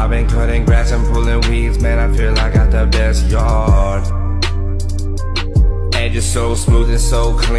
I've been cutting grass and pulling weeds, man, I feel I got the best yard. Edges so smooth and so clean.